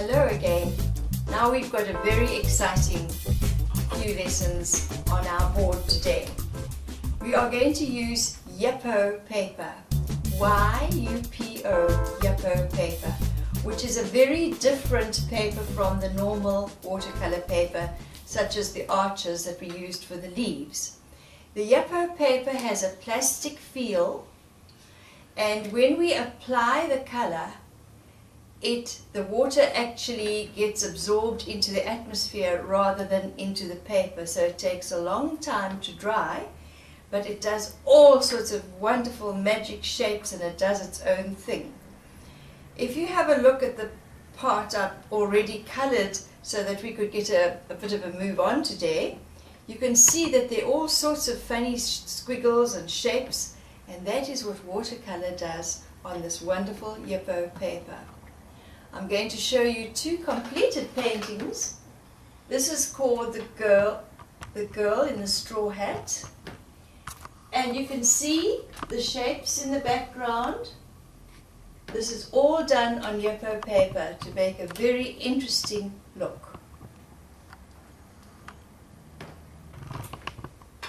Hello again. Now we've got a very exciting few lessons on our board today. We are going to use Yupo paper, Y-U-P-O, Yupo paper, which is a very different paper from the normal watercolor paper such as the Arches that we used for the leaves. The Yupo paper has a plastic feel, and when we apply the color, the water actually gets absorbed into the atmosphere rather than into the paper, so it takes a long time to dry, but it does all sorts of wonderful magic shapes and it does its own thing. If you have a look at the part I've already coloured so that we could get a bit of a move on today, you can see that there are all sorts of funny squiggles and shapes, and that is what watercolour does on this wonderful Yupo paper. I'm going to show you two completed paintings. This is called the girl in the straw hat, and you can see the shapes in the background. This is all done on Yupo paper to make a very interesting look.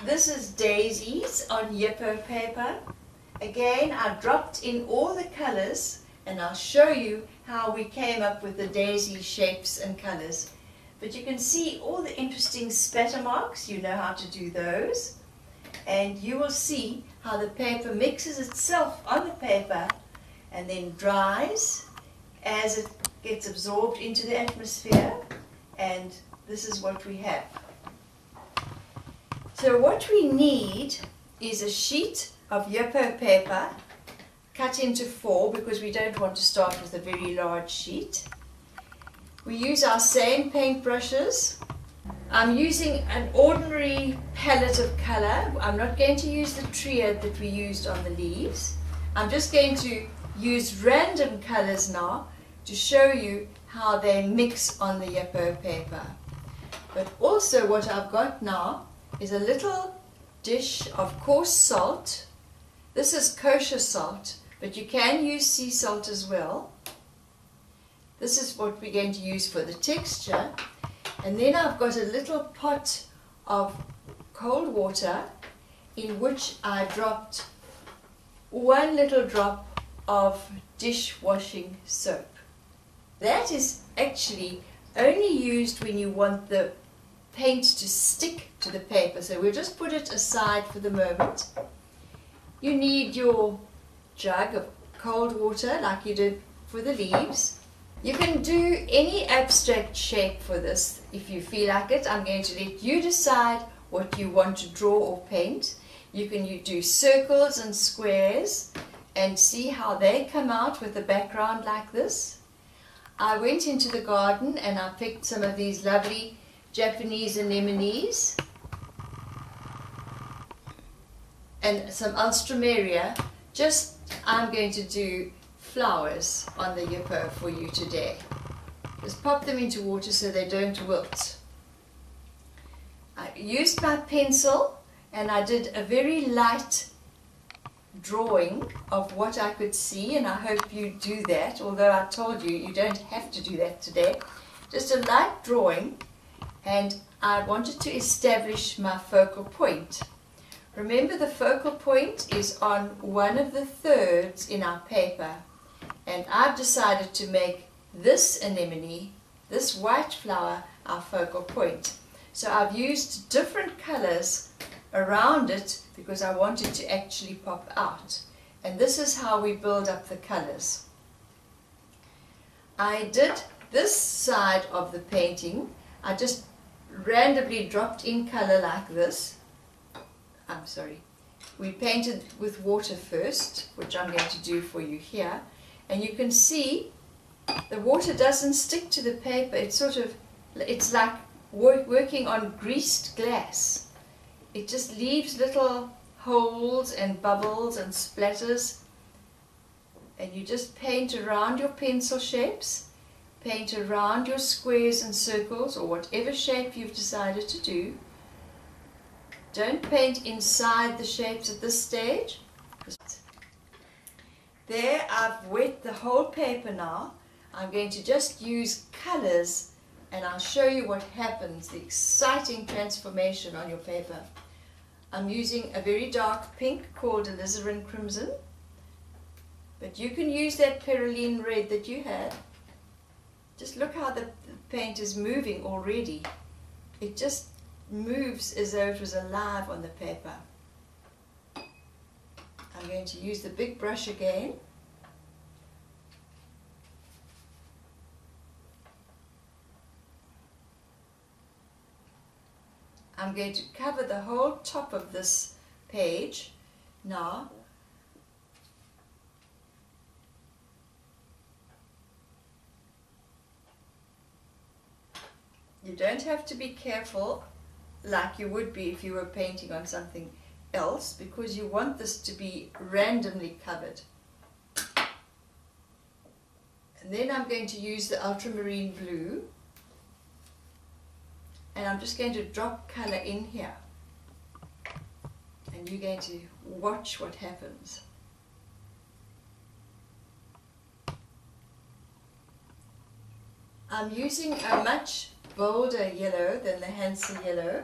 This is daisies on Yupo paper. Again, I dropped in all the colors, and I'll show you how we came up with the daisy shapes and colors. But you can see all the interesting spatter marks, you know how to do those. And you will see how the paper mixes itself on the paper and then dries as it gets absorbed into the atmosphere. And this is what we have. So what we need is a sheet of Yupo paper cut into four, because we don't want to start with a very large sheet. We use our same paintbrushes. I'm using an ordinary palette of colour. I'm not going to use the triad that we used on the leaves. I'm just going to use random colours now to show you how they mix on the Yupo paper. But also what I've got now is a little dish of coarse salt. This is kosher salt, but you can use sea salt as well. This is what we're going to use for the texture. And then I've got a little pot of cold water in which I dropped one little drop of dishwashing soap. That is actually only used when you want the paint to stick to the paper. So we'll just put it aside for the moment. You need your jug of cold water like you did for the leaves. You can do any abstract shape for this if you feel like it. I'm going to let you decide what you want to draw or paint. You do circles and squares and see how they come out with the background like this. I went into the garden and I picked some of these lovely Japanese anemones and some Alstroemeria. I'm going to do flowers on the Yupo for you today. Just pop them into water so they don't wilt. I used my pencil and I did a very light drawing of what I could see, and I hope you do that, although I told you you don't have to do that today. Just a light drawing, and I wanted to establish my focal point. Remember, the focal point is on one of the thirds in our paper. And I've decided to make this anemone, this white flower, our focal point. So I've used different colors around it because I want it to actually pop out. And this is how we build up the colors. I did this side of the painting. I just randomly dropped in color like this. I'm sorry. We painted with water first, which I'm going to do for you here. And you can see the water doesn't stick to the paper. It's like working on greased glass. It just leaves little holes and bubbles and splatters. And you just paint around your pencil shapes, paint around your squares and circles, or whatever shape you've decided to do. Don't paint inside the shapes at this stage. There, I've wet the whole paper now. I'm going to just use colors and I'll show you what happens, the exciting transformation on your paper. I'm using a very dark pink called alizarin crimson, but you can use that pyrrole red that you had. Just look how the paint is moving already. It just moves as though it was alive on the paper. I'm going to use the big brush again. I'm going to cover the whole top of this page now. You don't have to be careful like you would be if you were painting on something else, because you want this to be randomly covered. And then I'm going to use the ultramarine blue, and I'm just going to drop color in here, and you're going to watch what happens. I'm using a much bolder yellow than the Hansa yellow.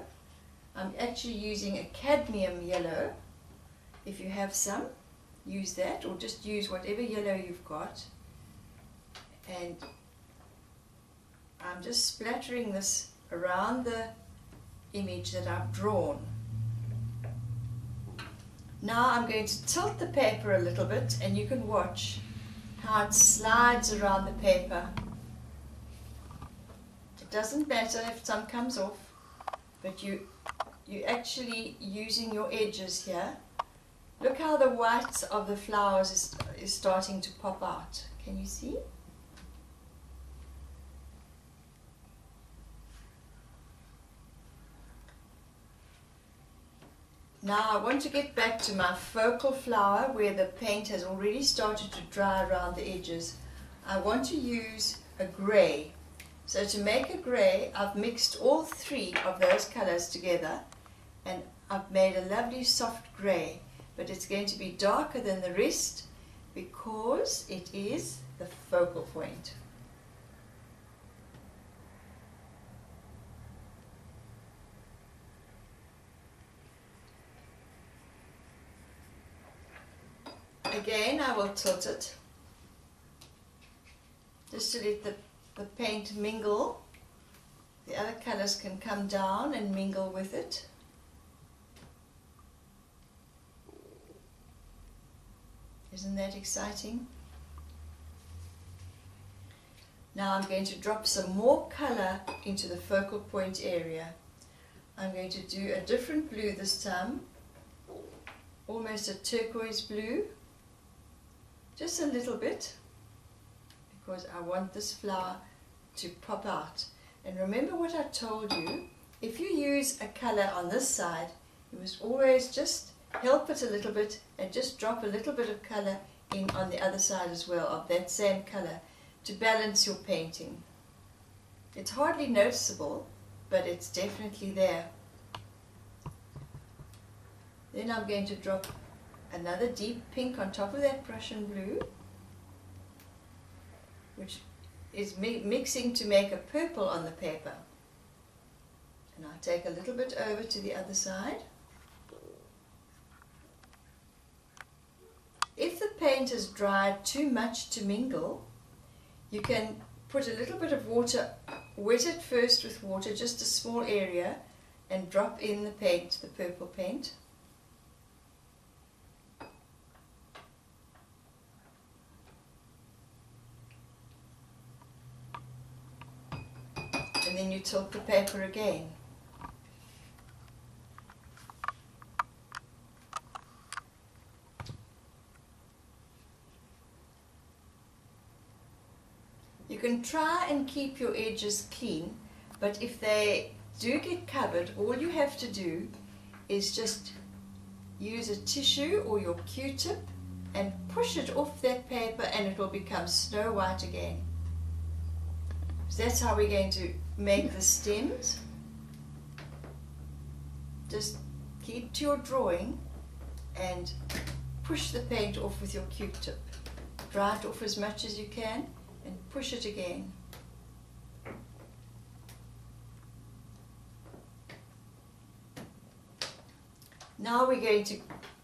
I'm actually using a cadmium yellow. If you have some, use that, or just use whatever yellow you've got. And I'm just splattering this around the image that I've drawn. Now I'm going to tilt the paper a little bit, and you can watch how it slides around the paper. It doesn't matter if some comes off, but you're actually using your edges here. Look how the whites of the flowers is starting to pop out. Can you see? Now I want to get back to my focal flower where the paint has already started to dry around the edges. I want to use a grey. So to make a grey, I've mixed all three of those colours together, and I've made a lovely soft grey, but it's going to be darker than the rest because it is the focal point. Again, I will tilt it just to let the paint mingle. The other colors can come down and mingle with it. Isn't that exciting? Now I'm going to drop some more color into the focal point area. I'm going to do a different blue this time, almost a turquoise blue. Just a little bit, because I want this flower to pop out. And remember what I told you, if you use a color on this side, you must always just help it a little bit and just drop a little bit of color in on the other side as well, of that same color, to balance your painting. It's hardly noticeable, but it's definitely there. Then I'm going to drop another deep pink on top of that Prussian blue, which is mixing to make a purple on the paper. And I'll take a little bit over to the other side. If the paint has dried too much to mingle, you can put a little bit of water, wet it first with water, just a small area, and drop in the paint, the purple paint. Then you tilt the paper again. You can try and keep your edges clean, but if they do get covered, all you have to do is just use a tissue or your Q-tip and push it off that paper, and it will become snow white again. So that's how we're going to make the stems. Just keep to your drawing and push the paint off with your Q-tip. Dry it off as much as you can and push it again. Now we're going to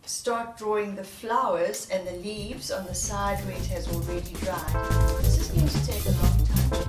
start drawing the flowers and the leaves on the side where it has already dried. This is going to take a long time.